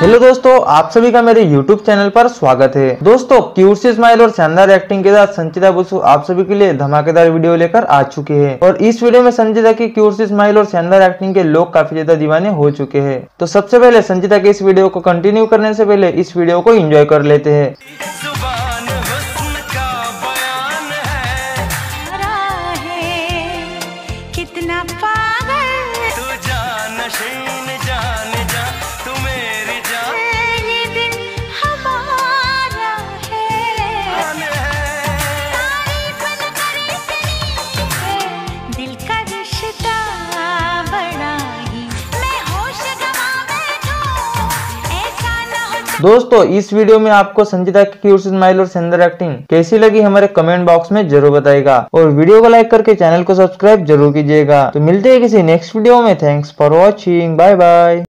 Hello दोस्तों, आप सभी का मेरे YouTube चैनल पर स्वागत है। दोस्तों, क्यूट सी स्माइल और शानदार एक्टिंग के साथ संचिता बसु आप सभी के लिए धमाकेदार वीडियो लेकर आ चुकी है। और इस वीडियो में संचिता की क्यूट सी स्माइल और शानदार एक्टिंग के लोग काफी ज्यादा दीवाने हो चुके हैं। तो सबसे पहले संचिता के इस वीडियो को कंटिन्यू करने से पहले इस वीडियो को एंजॉय कर लेते हैं। दोस्तों, इस वीडियो में आपको संचिता की क्यूट सी स्माइल और शानदार एक्टिंग कैसी लगी हमारे कमेंट बॉक्स में जरूर बताएगा और वीडियो को लाइक करके चैनल को सब्सक्राइब जरूर कीजिएगा। तो मिलते हैं किसी नेक्स्ट वीडियो में। Thanks for watching, bye bye.